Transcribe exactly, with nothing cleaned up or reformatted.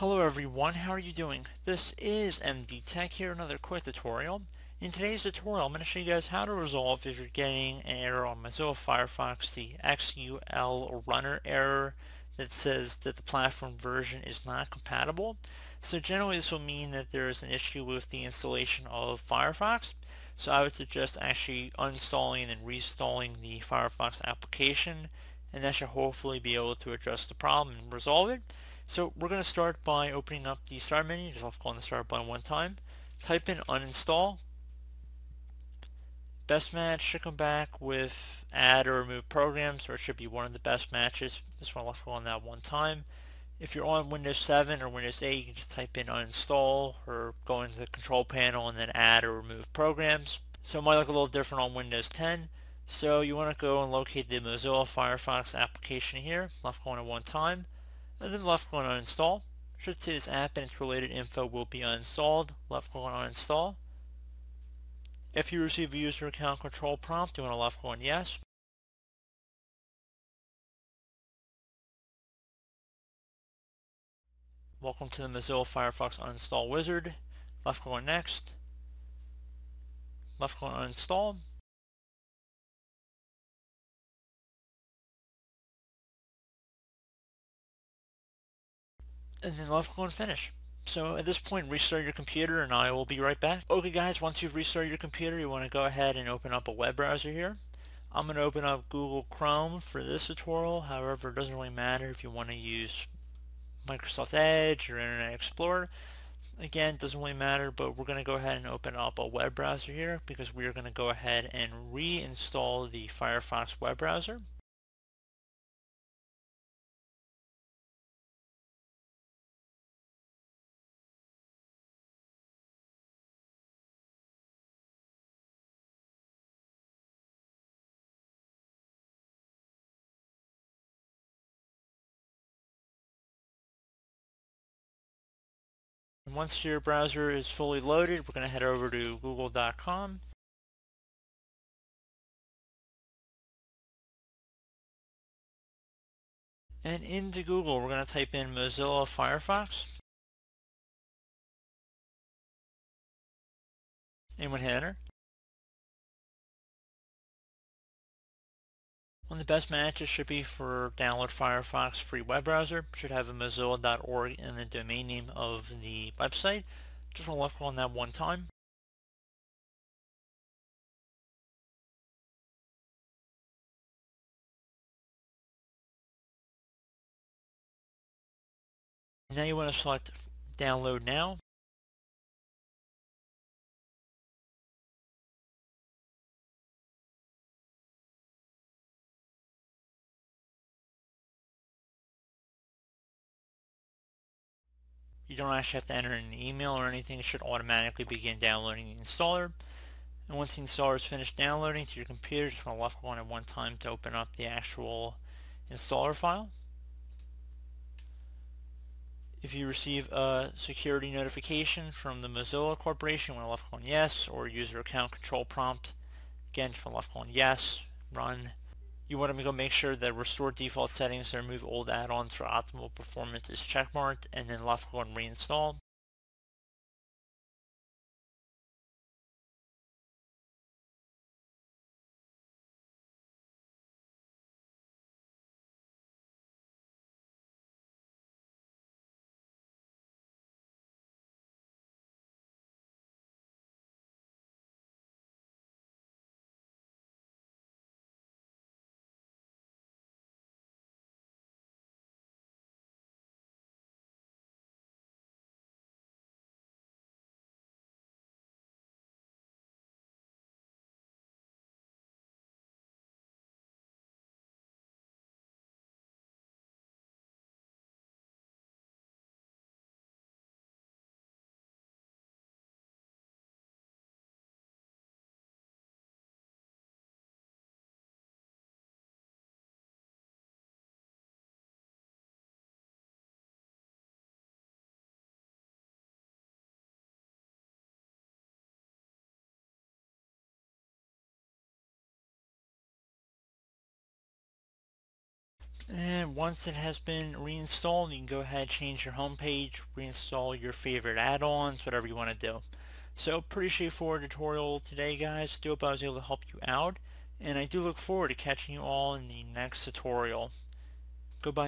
Hello everyone, how are you doing? This is M D Tech here, another quick tutorial. In today's tutorial, I'm going to show you guys how to resolve if you're getting an error on Mozilla Firefox, the XULRunner error that says that the platform version is not compatible. So generally this will mean that there is an issue with the installation of Firefox. So I would suggest actually uninstalling and reinstalling the Firefox application, and that should hopefully be able to address the problem and resolve it. So we're going to start by opening up the start menu. Just left click on the start button one time. Type in uninstall. Best match should come back with add or remove programs, or it should be one of the best matches. Just want to left click on that one time. If you're on Windows seven or Windows eight, you can just type in uninstall or go into the control panel and then add or remove programs. So it might look a little different on Windows ten. So you want to go and locate the Mozilla Firefox application here. Left click on it one time. And then left click on uninstall. Should say this app and its related info will be uninstalled. Left click on uninstall. If you receive a user account control prompt, you want to left click on yes. Welcome to the Mozilla Firefox uninstall wizard. Left click on next. Left click on uninstall. And then left click on finish. So at this point, restart your computer and I will be right back. Okay guys, once you've restarted your computer, you want to go ahead and open up a web browser here. I'm going to open up Google Chrome for this tutorial. However, it doesn't really matter if you want to use Microsoft Edge or Internet Explorer. Again, it doesn't really matter, but we're going to go ahead and open up a web browser here because we are going to go ahead and reinstall the Firefox web browser. Once your browser is fully loaded, we're going to head over to google dot com. And into Google, we're going to type in Mozilla Firefox. Anyone hit enter? One of the best matches should be for download Firefox free web browser. Should have a mozilla dot org in the domain name of the website. Just want to left click on that one time. Now you want to select download now. You don't actually have to enter in an email or anything. It should automatically begin downloading the installer. And once the installer is finished downloading to your computer, just want to left click on it one time to open up the actual installer file. If you receive a security notification from the Mozilla Corporation, you want to left click on yes, or user account control prompt. Again, just want to left click on yes, run. You want to go make sure that restore default settings and remove old add-ons for optimal performance is checkmarked, and then left click on reinstall. again, once it has been reinstalled, you can go ahead, change your home page, reinstall your favorite add-ons, whatever you want to do. So pretty straightforward tutorial today, guys. I hope I was able to help you out, and I do look forward to catching you all in the next tutorial. Goodbye.